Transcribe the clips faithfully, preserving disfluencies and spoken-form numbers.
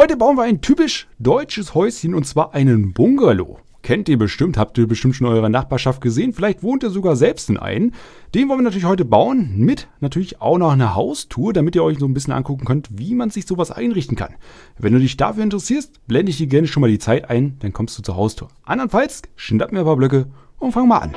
Heute bauen wir ein typisch deutsches Häuschen und zwar einen Bungalow. Kennt ihr bestimmt, habt ihr bestimmt schon in eurer Nachbarschaft gesehen. Vielleicht wohnt ihr sogar selbst in einen. Den wollen wir natürlich heute bauen, mit natürlich auch noch einer Haustour, damit ihr euch so ein bisschen angucken könnt, wie man sich sowas einrichten kann. Wenn du dich dafür interessierst, blende ich dir gerne schon mal die Zeit ein, dann kommst du zur Haustour. Andernfalls schnapp mir ein paar Blöcke und fang mal an.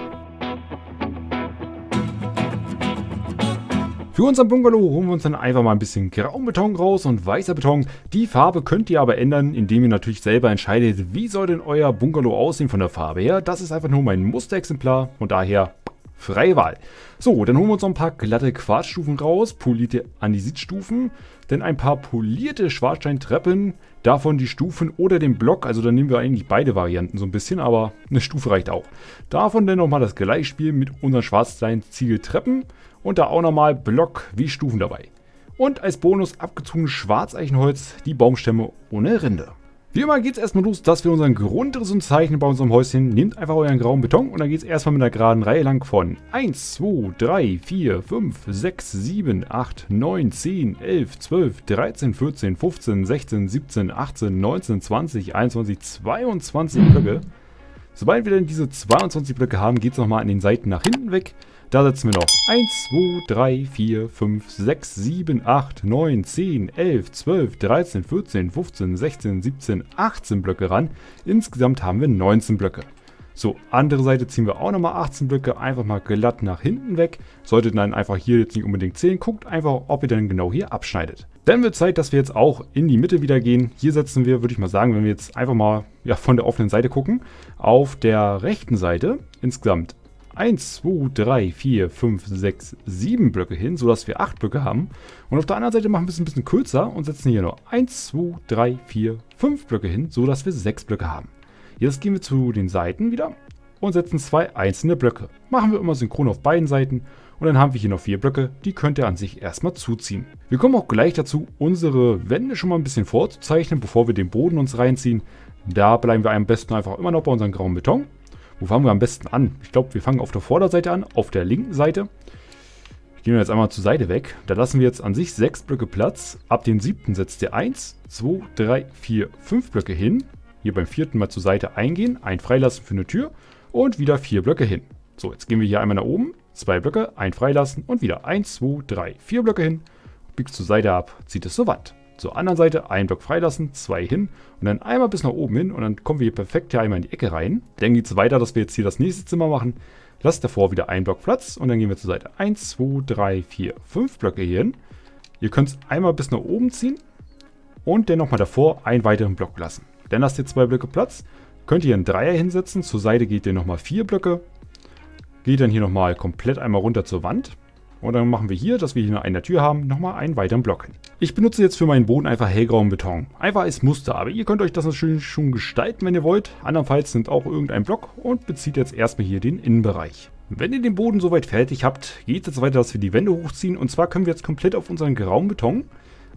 Für unseren Bungalow holen wir uns dann einfach mal ein bisschen grauen Beton raus und weißer Beton. Die Farbe könnt ihr aber ändern, indem ihr natürlich selber entscheidet, wie soll denn euer Bungalow aussehen von der Farbe her. Das ist einfach nur mein Musterexemplar und daher freie Wahl. So, dann holen wir uns noch ein paar glatte Quarzstufen raus, polierte Andesitstufen, dann ein paar polierte Schwarzsteintreppen, davon die Stufen oder den Block, also dann nehmen wir eigentlich beide Varianten so ein bisschen, aber eine Stufe reicht auch. Davon dann nochmal das Gleichspiel mit unseren Schwarzsteinziegeltreppen und da auch nochmal Block wie Stufen dabei. Und als Bonus abgezogen Schwarzeichenholz, die Baumstämme ohne Rinde. Wie immer geht es erstmal los, dass wir unseren Grundriss und zeichnen bei unserem Häuschen. Nehmt einfach euren grauen Beton und dann geht es erstmal mit einer geraden Reihe lang von eins, zwei, drei, vier, fünf, sechs, sieben, acht, neun, zehn, elf, zwölf, dreizehn, vierzehn, fünfzehn, sechzehn, achtzehn, neunzehn, zwanzig, einundzwanzig, zweiundzwanzig Blöcke. Sobald wir dann diese zweiundzwanzig Blöcke haben, geht es nochmal an den Seiten nach hinten weg. Da setzen wir noch eins, zwei, drei, vier, fünf, sechs, sieben, acht, neun, zehn, elf, zwölf, dreizehn, vierzehn, fünfzehn, sechzehn, siebzehn, achtzehn Blöcke ran. Insgesamt haben wir neunzehn Blöcke. So, andere Seite ziehen wir auch nochmal achtzehn Blöcke, einfach mal glatt nach hinten weg. Solltet dann einfach hier jetzt nicht unbedingt zählen, guckt einfach, ob ihr dann genau hier abschneidet. Dann wird Zeit, dass wir jetzt auch in die Mitte wieder gehen. Hier setzen wir, würde ich mal sagen, wenn wir jetzt einfach mal ja, von der offenen Seite gucken, auf der rechten Seite insgesamt eins, zwei, drei, vier, fünf, sechs, sieben Blöcke hin, sodass wir acht Blöcke haben. Und auf der anderen Seite machen wir es ein bisschen kürzer und setzen hier nur eins, zwei, drei, vier, fünf Blöcke hin, sodass wir sechs Blöcke haben. Jetzt gehen wir zu den Seiten wieder und setzen zwei einzelne Blöcke. Machen wir immer synchron auf beiden Seiten und dann haben wir hier noch vier Blöcke, die könnt ihr an sich erstmal zuziehen. Wir kommen auch gleich dazu, unsere Wände schon mal ein bisschen vorzuzeichnen, bevor wir den Boden uns reinziehen. Da bleiben wir am besten einfach immer noch bei unserem grauen Beton. Wo fangen wir am besten an? Ich glaube, wir fangen auf der Vorderseite an, auf der linken Seite. Gehen wir jetzt einmal zur Seite weg. Da lassen wir jetzt an sich sechs Blöcke Platz. Ab dem siebten setzt ihr eins, zwei, drei, vier, fünf Blöcke hin. Hier beim vierten mal zur Seite eingehen, ein freilassen für eine Tür und wieder vier Blöcke hin. So, jetzt gehen wir hier einmal nach oben, zwei Blöcke, ein freilassen und wieder eins, zwei, drei, vier Blöcke hin. Biegst zur Seite ab, zieht es zur Wand. Zur anderen Seite einen Block freilassen, zwei hin und dann einmal bis nach oben hin und dann kommen wir hier perfekt hier einmal in die Ecke rein. Dann geht es weiter, dass wir jetzt hier das nächste Zimmer machen. Lasst davor wieder einen Block Platz und dann gehen wir zur Seite eins, zwei, drei, vier, fünf Blöcke hier hin. Ihr könnt es einmal bis nach oben ziehen und dann nochmal davor einen weiteren Block lassen. Dann lasst ihr zwei Blöcke Platz, könnt ihr einen Dreier hinsetzen, zur Seite geht ihr nochmal vier Blöcke, geht dann hier nochmal komplett einmal runter zur Wand und dann machen wir hier, dass wir hier noch eine Tür haben, nochmal einen weiteren Block hin. Ich benutze jetzt für meinen Boden einfach hellgrauen Beton, einfach als Muster, aber ihr könnt euch das natürlich schon gestalten, wenn ihr wollt, andernfalls nimmt auch irgendein Block und bezieht jetzt erstmal hier den Innenbereich. Wenn ihr den Boden soweit fertig habt, geht es jetzt weiter, dass wir die Wände hochziehen und zwar können wir jetzt komplett auf unseren grauen Beton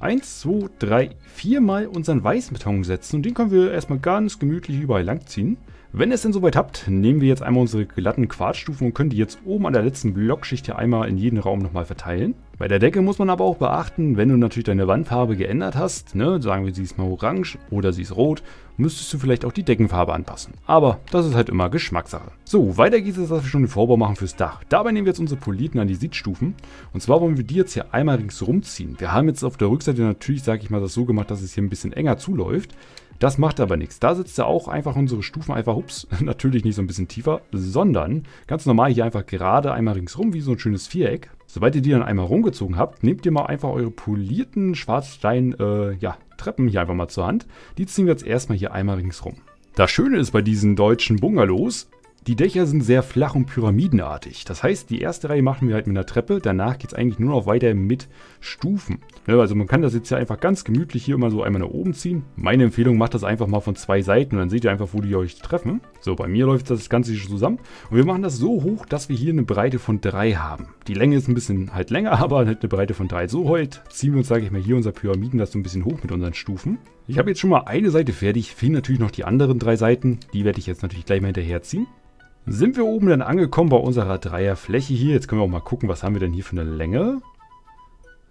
eins, zwei, drei, vier mal unseren weißen Beton setzen und den können wir erstmal ganz gemütlich überall langziehen. Wenn ihr es denn soweit habt, nehmen wir jetzt einmal unsere glatten Quarzstufen und können die jetzt oben an der letzten Blockschicht hier einmal in jeden Raum nochmal verteilen. Bei der Decke muss man aber auch beachten, wenn du natürlich deine Wandfarbe geändert hast, ne, sagen wir sie ist mal orange oder sie ist rot, müsstest du vielleicht auch die Deckenfarbe anpassen. Aber das ist halt immer Geschmackssache. So, weiter geht es jetzt, dass wir schon den Vorbau machen fürs Dach. Dabei nehmen wir jetzt unsere polierten Andesitstufen und zwar wollen wir die jetzt hier einmal ringsrum ziehen. Wir haben jetzt auf der Rückseite natürlich, sage ich mal, das so gemacht, dass es hier ein bisschen enger zuläuft. Das macht aber nichts. Da sitzt ja auch einfach unsere Stufen einfach, ups, natürlich nicht so ein bisschen tiefer, sondern ganz normal hier einfach gerade einmal ringsrum wie so ein schönes Viereck. Sobald ihr die dann einmal rumgezogen habt, nehmt ihr mal einfach eure polierten Schwarzstein, äh, ja, Treppen hier einfach mal zur Hand. Die ziehen wir jetzt erstmal hier einmal ringsrum. Das Schöne ist bei diesen deutschen Bungalows, die Dächer sind sehr flach und pyramidenartig. Das heißt, die erste Reihe machen wir halt mit einer Treppe, danach geht es eigentlich nur noch weiter mit Stufen. Also man kann das jetzt ja einfach ganz gemütlich hier immer so einmal nach oben ziehen. Meine Empfehlung, macht das einfach mal von zwei Seiten und dann seht ihr einfach, wo die euch treffen. So, bei mir läuft das Ganze schon zusammen. Und wir machen das so hoch, dass wir hier eine Breite von drei haben. Die Länge ist ein bisschen halt länger, aber halt eine Breite von drei. So, heute ziehen wir uns, sage ich mal, hier unser Pyramiden das so ein bisschen hoch mit unseren Stufen. Ich habe jetzt schon mal eine Seite fertig, fehlen natürlich noch die anderen drei Seiten. Die werde ich jetzt natürlich gleich mal hinterher ziehen. Sind wir oben dann angekommen bei unserer Dreierfläche hier. Jetzt können wir auch mal gucken, was haben wir denn hier für eine Länge.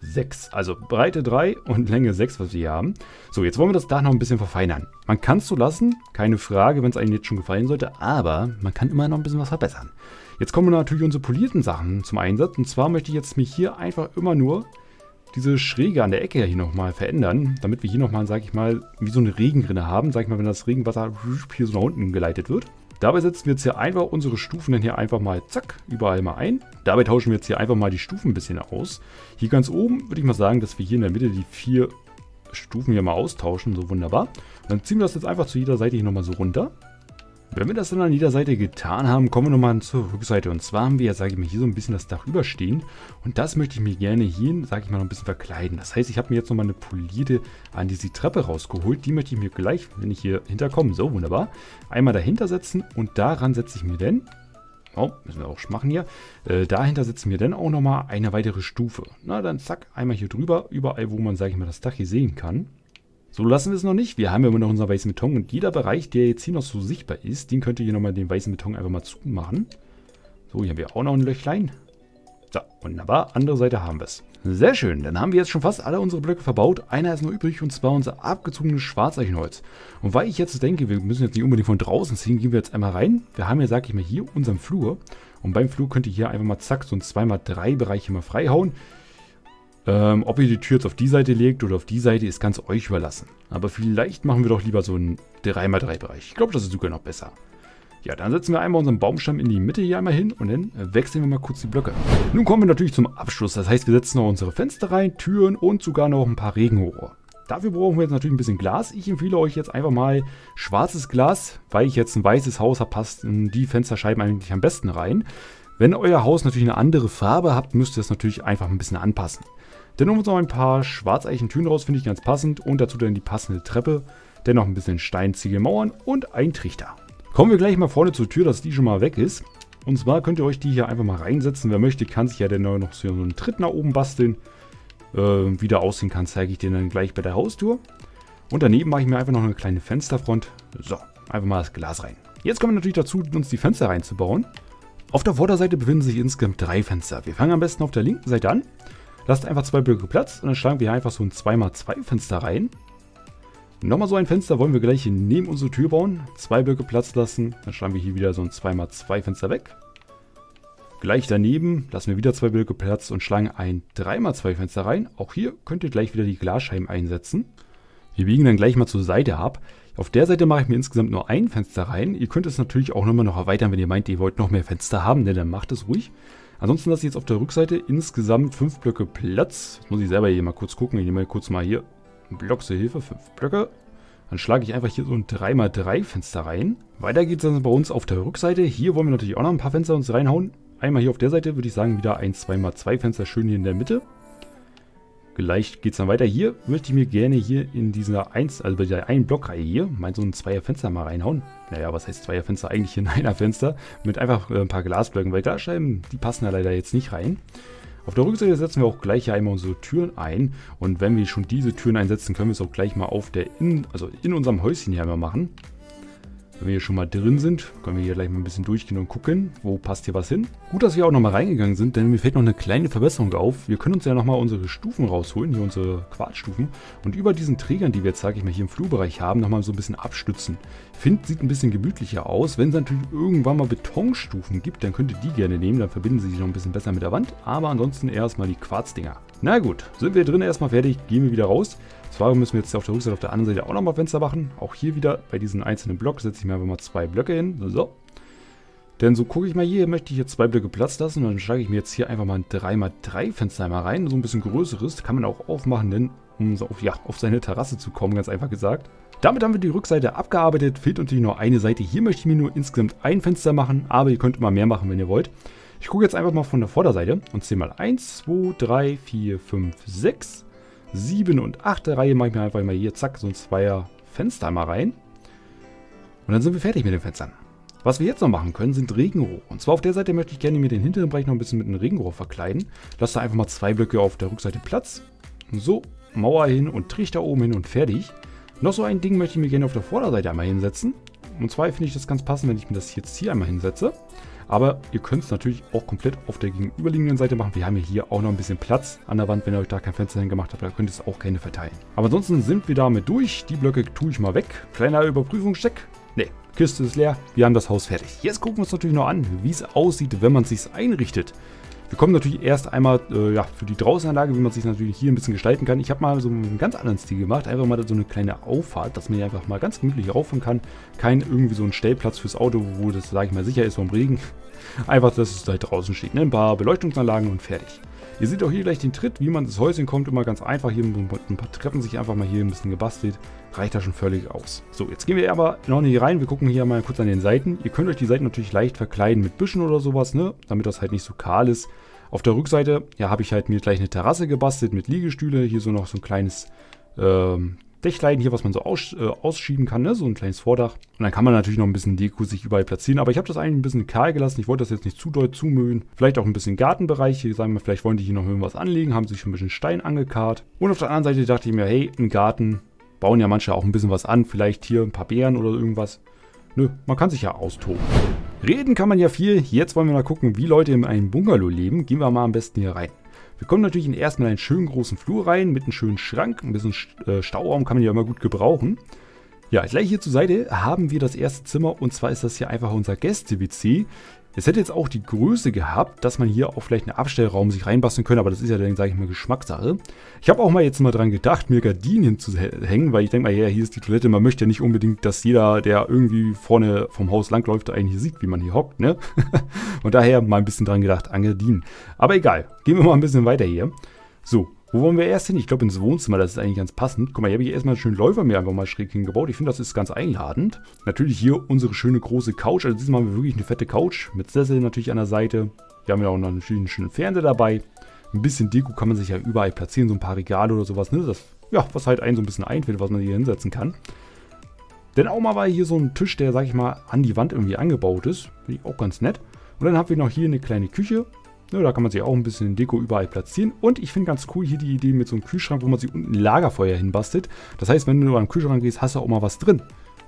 sechs. Also Breite drei und Länge sechs, was wir hier haben. So, jetzt wollen wir das Dach noch ein bisschen verfeinern. Man kann es so lassen, keine Frage, wenn es einem jetzt schon gefallen sollte, aber man kann immer noch ein bisschen was verbessern. Jetzt kommen natürlich unsere polierten Sachen zum Einsatz. Und zwar möchte ich jetzt mich hier einfach immer nur diese Schräge an der Ecke hier nochmal verändern, damit wir hier nochmal, sag ich mal, wie so eine Regenrinne haben. Sag ich mal, wenn das Regenwasser hier so nach unten geleitet wird. Dabei setzen wir jetzt hier einfach unsere Stufen dann hier einfach mal zack, überall mal ein. Dabei tauschen wir jetzt hier einfach mal die Stufen ein bisschen aus. Hier ganz oben würde ich mal sagen, dass wir hier in der Mitte die vier Stufen hier mal austauschen. So wunderbar. Und dann ziehen wir das jetzt einfach zu jeder Seite hier nochmal so runter. Wenn wir das dann an jeder Seite getan haben, kommen wir nochmal zur Rückseite. Und zwar haben wir ja, sage ich mal, hier so ein bisschen das Dach überstehen. Und das möchte ich mir gerne hier, sage ich mal, noch ein bisschen verkleiden. Das heißt, ich habe mir jetzt nochmal eine polierte an diese Treppe rausgeholt. Die möchte ich mir gleich, wenn ich hier hinterkomme, so wunderbar, einmal dahinter setzen. Und daran setze ich mir dann, oh, müssen wir auch machen hier, äh, dahinter setzen wir dann auch nochmal eine weitere Stufe. Na, dann zack, einmal hier drüber, überall, wo man, sage ich mal, das Dach hier sehen kann. So lassen wir es noch nicht. Wir haben ja immer noch unseren weißen Beton und jeder Bereich, der jetzt hier noch so sichtbar ist, den könnt ihr hier nochmal den weißen Beton einfach mal zumachen. So, hier haben wir auch noch ein Löchlein. So, wunderbar. Andere Seite haben wir es. Sehr schön. Dann haben wir jetzt schon fast alle unsere Blöcke verbaut. Einer ist noch übrig und zwar unser abgezogenes Schwarzeichenholz. Und weil ich jetzt denke, wir müssen jetzt nicht unbedingt von draußen ziehen, gehen wir jetzt einmal rein. Wir haben ja, sag ich mal, hier unseren Flur. Und beim Flur könnt ihr hier einfach mal zack so ein zwei mal drei Bereich mal freihauen. Ähm, ob ihr die Tür jetzt auf die Seite legt oder auf die Seite, ist ganz euch überlassen. Aber vielleicht machen wir doch lieber so einen drei mal drei-Bereich. Ich glaube, das ist sogar noch besser. Ja, dann setzen wir einmal unseren Baumstamm in die Mitte hier einmal hin und dann wechseln wir mal kurz die Blöcke. Nun kommen wir natürlich zum Abschluss. Das heißt, wir setzen noch unsere Fenster rein, Türen und sogar noch ein paar Regenrohre. Dafür brauchen wir jetzt natürlich ein bisschen Glas. Ich empfehle euch jetzt einfach mal schwarzes Glas, weil ich jetzt ein weißes Haus habe, passt die Fensterscheiben eigentlich am besten rein. Wenn euer Haus natürlich eine andere Farbe habt, müsst ihr das natürlich einfach ein bisschen anpassen. Dann holen wir uns noch ein paar Schwarzeichentüren raus, finde ich ganz passend. Und dazu dann die passende Treppe, dann noch ein bisschen Steinziegelmauern und ein Trichter. Kommen wir gleich mal vorne zur Tür, dass die schon mal weg ist. Und zwar könnt ihr euch die hier einfach mal reinsetzen. Wer möchte, kann sich ja dann noch so einen Tritt nach oben basteln. Äh, wie der aussehen kann, zeige ich den dann gleich bei der Haustür. Und daneben mache ich mir einfach noch eine kleine Fensterfront. So, einfach mal das Glas rein. Jetzt kommen wir natürlich dazu, uns die Fenster reinzubauen. Auf der Vorderseite befinden sich insgesamt drei Fenster. Wir fangen am besten auf der linken Seite an. Lasst einfach zwei Blöcke Platz und dann schlagen wir einfach so ein zwei mal zwei Fenster rein. Nochmal so ein Fenster wollen wir gleich neben unsere Tür bauen. Zwei Blöcke Platz lassen, dann schlagen wir hier wieder so ein zwei mal zwei Fenster weg. Gleich daneben lassen wir wieder zwei Blöcke Platz und schlagen ein drei mal zwei Fenster rein. Auch hier könnt ihr gleich wieder die Glasscheiben einsetzen. Wir biegen dann gleich mal zur Seite ab. Auf der Seite mache ich mir insgesamt nur ein Fenster rein. Ihr könnt es natürlich auch nochmal noch erweitern, wenn ihr meint, ihr wollt noch mehr Fenster haben, denn dann macht es ruhig. Ansonsten lasse ich jetzt auf der Rückseite insgesamt fünf Blöcke Platz. Jetzt muss ich selber hier mal kurz gucken. Ich nehme mal kurz mal hier einen Block zur Hilfe, fünf Blöcke. Dann schlage ich einfach hier so ein drei mal drei Fenster rein. Weiter geht es dann bei uns auf der Rückseite. Hier wollen wir natürlich auch noch ein paar Fenster uns reinhauen. Einmal hier auf der Seite würde ich sagen wieder ein zwei mal zwei Fenster schön hier in der Mitte. Gleich geht es dann weiter. Hier möchte ich mir gerne hier in dieser eins, also bei dieser einen Blockreihe hier, mein so ein Zweier Fenster mal reinhauen. Naja, was heißt Zweier Fenster? Eigentlich in einer Fenster mit einfach ein paar Glasblöcken, weil Glasscheiben, die passen da leider jetzt nicht rein. Auf der Rückseite setzen wir auch gleich hier einmal unsere Türen ein. Und wenn wir schon diese Türen einsetzen, können wir es auch gleich mal auf der in, also in unserem Häuschen hier einmal machen. Wenn wir hier schon mal drin sind, können wir hier gleich mal ein bisschen durchgehen und gucken, wo passt hier was hin. Gut, dass wir auch nochmal reingegangen sind, denn mir fällt noch eine kleine Verbesserung auf. Wir können uns ja nochmal unsere Stufen rausholen, hier unsere Quarzstufen. Und über diesen Trägern, die wir jetzt, sage ich mal, hier im Flurbereich haben, nochmal so ein bisschen abstützen. Find, sieht ein bisschen gemütlicher aus. Wenn es natürlich irgendwann mal Betonstufen gibt, dann könnt ihr die gerne nehmen, dann verbinden sie sich noch ein bisschen besser mit der Wand. Aber ansonsten erstmal die Quarzdinger. Na gut, sind wir drin erstmal fertig, gehen wir wieder raus. Zwar müssen wir jetzt auf der Rückseite auf der anderen Seite auch nochmal Fenster machen. Auch hier wieder bei diesen einzelnen Block setze ich mir einfach mal zwei Blöcke hin. So. Denn so gucke ich mal hier, möchte ich jetzt zwei Blöcke Platz lassen. Und dann schlage ich mir jetzt hier einfach mal ein drei mal drei Fenster einmal rein. So ein bisschen größeres. Kann man auch aufmachen, denn um so auf, ja, auf seine Terrasse zu kommen, ganz einfach gesagt. Damit haben wir die Rückseite abgearbeitet. Fehlt natürlich nur eine Seite. Hier möchte ich mir nur insgesamt ein Fenster machen. Aber ihr könnt immer mehr machen, wenn ihr wollt. Ich gucke jetzt einfach mal von der Vorderseite. Und zähle mal eins, zwei, drei, vier, fünf, sechs... sieben und acht Reihe mache ich mir einfach mal hier, zack, so ein Zweier Fenster mal rein. Und dann sind wir fertig mit den Fenstern. Was wir jetzt noch machen können, sind Regenrohre. Und zwar auf der Seite möchte ich gerne mir den hinteren Bereich noch ein bisschen mit einem Regenrohr verkleiden. Lasst da einfach mal zwei Blöcke auf der Rückseite Platz. So, Mauer hin und Trichter oben hin und fertig. Noch so ein Ding möchte ich mir gerne auf der Vorderseite einmal hinsetzen. Und zwar finde ich das ganz passend, wenn ich mir das jetzt hier einmal hinsetze. Aber ihr könnt es natürlich auch komplett auf der gegenüberliegenden Seite machen. Wir haben ja hier auch noch ein bisschen Platz an der Wand, wenn ihr euch da kein Fenster hingemacht habt, da könnt ihr es auch gerne verteilen. Aber ansonsten sind wir damit durch. Die Blöcke tue ich mal weg. Kleiner Überprüfungscheck. Ne, Kiste ist leer. Wir haben das Haus fertig. Jetzt gucken wir uns natürlich noch an, wie es aussieht, wenn man es sich einrichtet. Wir kommen natürlich erst einmal äh, ja, für die Draußenanlage, wie man sich natürlich hier ein bisschen gestalten kann. Ich habe mal so einen ganz anderen Stil gemacht, einfach mal so eine kleine Auffahrt, dass man hier einfach mal ganz gemütlich rauffahren kann. Kein irgendwie so ein Stellplatz fürs Auto, wo das, sage ich mal, sicher ist vom Regen. Einfach, dass es da draußen steht. Ne? Ein paar Beleuchtungsanlagen und fertig. Ihr seht auch hier gleich den Tritt, wie man ins Häuschen kommt, immer ganz einfach. Hier mit ein paar Treppen sich einfach mal hier ein bisschen gebastelt. Reicht da schon völlig aus. So, jetzt gehen wir aber noch nicht rein. Wir gucken hier mal kurz an den Seiten. Ihr könnt euch die Seiten natürlich leicht verkleiden mit Büschen oder sowas, ne? Damit das halt nicht so kahl ist. Auf der Rückseite, ja, habe ich halt mir gleich eine Terrasse gebastelt mit Liegestühle. Hier so noch so ein kleines ähm, Dächlein hier, was man so aus, äh, ausschieben kann, ne? So ein kleines Vordach. Und dann kann man natürlich noch ein bisschen Deko sich überall platzieren. Aber ich habe das eigentlich ein bisschen kahl gelassen. Ich wollte das jetzt nicht zu doll zumüllen. Vielleicht auch ein bisschen Gartenbereich. Hier sagen wir, vielleicht wollen die hier noch irgendwas anlegen. Haben sich schon ein bisschen Stein angekarrt. Und auf der anderen Seite dachte ich mir, hey, ein Garten. Bauen ja manche auch ein bisschen was an, vielleicht hier ein paar Beeren oder irgendwas. Nö, man kann sich ja austoben. Reden kann man ja viel. Jetzt wollen wir mal gucken, wie Leute in einem Bungalow leben. Gehen wir mal am besten hier rein. Wir kommen natürlich in erstmal einen schönen großen Flur rein mit einem schönen Schrank. Ein bisschen äh, Stauraum kann man ja immer gut gebrauchen. Ja, gleich hier zur Seite haben wir das erste Zimmer und zwar ist das hier einfach unser Gäste-W C. Es hätte jetzt auch die Größe gehabt, dass man hier auch vielleicht einen Abstellraum sich reinbasteln könnte, aber das ist ja dann, sage ich mal, Geschmackssache. Ich habe auch mal jetzt mal dran gedacht, mir Gardinen zu hängen, weil ich denke mal, ja, hier ist die Toilette, man möchte ja nicht unbedingt, dass jeder, der irgendwie vorne vom Haus langläuft, eigentlich sieht, wie man hier hockt, ne? Und daher mal ein bisschen dran gedacht, an Gardinen. Aber egal, gehen wir mal ein bisschen weiter hier. So. Wo wollen wir erst hin? Ich glaube ins Wohnzimmer, das ist eigentlich ganz passend. Guck mal, hier habe ich erstmal einen schönen Läufer mir einfach mal schräg hingebaut. Ich finde, das ist ganz einladend. Natürlich hier unsere schöne große Couch. Also diesmal haben wir wirklich eine fette Couch mit Sessel natürlich an der Seite. Hier haben wir auch noch einen schönen, schönen Fernseher dabei. Ein bisschen Deko kann man sich ja überall platzieren, so ein paar Regale oder sowas. Ne? Das, ja, was halt einem so ein bisschen einfällt, was man hier hinsetzen kann. Denn auch mal war hier so ein Tisch, der, sag ich mal, an die Wand irgendwie angebaut ist. Finde ich auch ganz nett. Und dann haben wir noch hier eine kleine Küche. Da kann man sich auch ein bisschen Deko überall platzieren. Und ich finde ganz cool hier die Idee mit so einem Kühlschrank, wo man sich unten ein Lagerfeuer hinbastelt. Das heißt, wenn du an den Kühlschrank gehst, hast du auch mal was drin.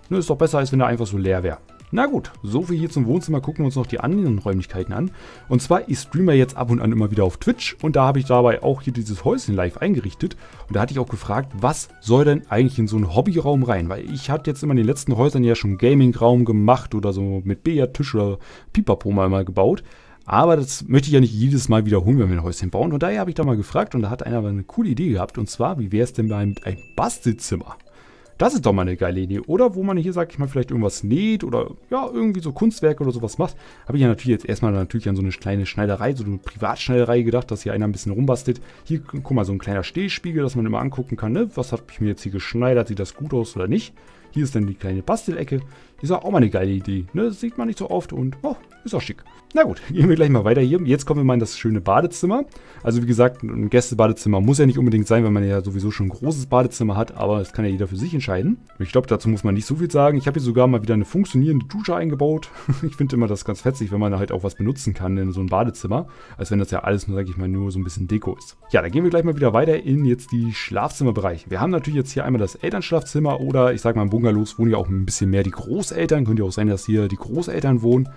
Ne, ist doch besser, als wenn der einfach so leer wäre. Na gut, so viel hier zum Wohnzimmer. Gucken wir uns noch die anderen Räumlichkeiten an. Und zwar, ich streame jetzt ab und an immer wieder auf Twitch. Und da habe ich dabei auch hier dieses Häuschen live eingerichtet. Und da hatte ich auch gefragt, was soll denn eigentlich in so einen Hobbyraum rein? Weil ich hatte jetzt immer in den letzten Häusern ja schon einen Gaming-Raum gemacht oder so mit Billardtisch oder Pipapo mal, mal gebaut. Aber das möchte ich ja nicht jedes Mal wiederholen, wenn wir ein Häuschen bauen. Und daher habe ich da mal gefragt und da hat einer aber eine coole Idee gehabt. Und zwar, wie wäre es denn mal mit einem Bastelzimmer? Das ist doch mal eine geile Idee. Oder wo man hier, sag ich mal, vielleicht irgendwas näht oder ja, irgendwie so Kunstwerke oder sowas macht. Habe ich ja natürlich jetzt erstmal natürlich an so eine kleine Schneiderei, so eine Privatschneiderei gedacht, dass hier einer ein bisschen rumbastelt. Hier, guck mal, so ein kleiner Stehspiegel, dass man immer angucken kann, ne? Was habe ich mir jetzt hier geschneidert? Sieht das gut aus oder nicht? Hier ist dann die kleine Bastelecke. Ist auch mal eine geile Idee. Ne? Das sieht man nicht so oft und oh, ist auch schick. Na gut, gehen wir gleich mal weiter hier. Jetzt kommen wir mal in das schöne Badezimmer. Also wie gesagt, ein Gästebadezimmer muss ja nicht unbedingt sein, wenn man ja sowieso schon ein großes Badezimmer hat. Aber das kann ja jeder für sich entscheiden. Ich glaube, dazu muss man nicht so viel sagen. Ich habe hier sogar mal wieder eine funktionierende Dusche eingebaut. Ich finde immer das ganz fetzig, wenn man halt auch was benutzen kann in so einem Badezimmer. Als wenn das ja alles, sage ich mal, nur so ein bisschen Deko ist. Ja, dann gehen wir gleich mal wieder weiter in jetzt die Schlafzimmerbereiche. Wir haben natürlich jetzt hier einmal das Elternschlafzimmer oder ich sage mal, Bungalows wohnen ja auch ein bisschen mehr die Großeltern. Könnte ja auch sein, dass hier die Großeltern wohnen.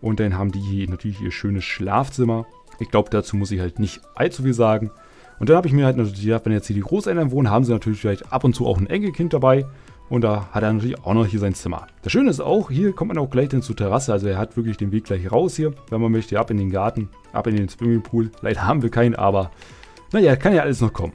Und dann haben die hier natürlich ihr schönes Schlafzimmer. Ich glaube, dazu muss ich halt nicht allzu viel sagen. Und dann habe ich mir halt natürlich gedacht, wenn jetzt hier die Großeltern wohnen, haben sie natürlich vielleicht ab und zu auch ein Enkelkind dabei. Und da hat er natürlich auch noch hier sein Zimmer. Das Schöne ist auch, hier kommt man auch gleich dann zur Terrasse. Also er hat wirklich den Weg gleich raus hier. Wenn man möchte, ab in den Garten, ab in den Swimmingpool. Leider haben wir keinen, aber naja, kann ja alles noch kommen.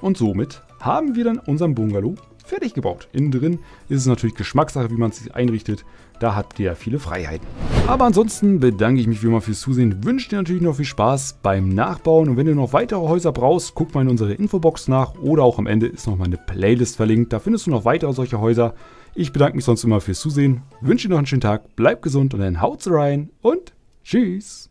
Und somit haben wir dann unseren Bungalow fertig gebaut. Innen drin ist es natürlich Geschmackssache, wie man es sich einrichtet. Da habt ihr ja viele Freiheiten. Aber ansonsten bedanke ich mich wie immer fürs Zusehen. Wünsche dir natürlich noch viel Spaß beim Nachbauen. Und wenn du noch weitere Häuser brauchst, guck mal in unsere Infobox nach. Oder auch am Ende ist noch mal eine Playlist verlinkt. Da findest du noch weitere solche Häuser. Ich bedanke mich sonst immer fürs Zusehen. Wünsche dir noch einen schönen Tag. Bleib gesund und dann haut's rein. Und tschüss.